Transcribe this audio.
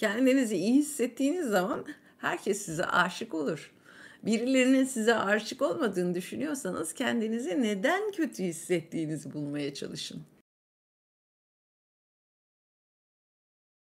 Kendinizi iyi hissettiğiniz zaman herkes size aşık olur. Birilerinin size aşık olmadığını düşünüyorsanız kendinizi neden kötü hissettiğinizi bulmaya çalışın.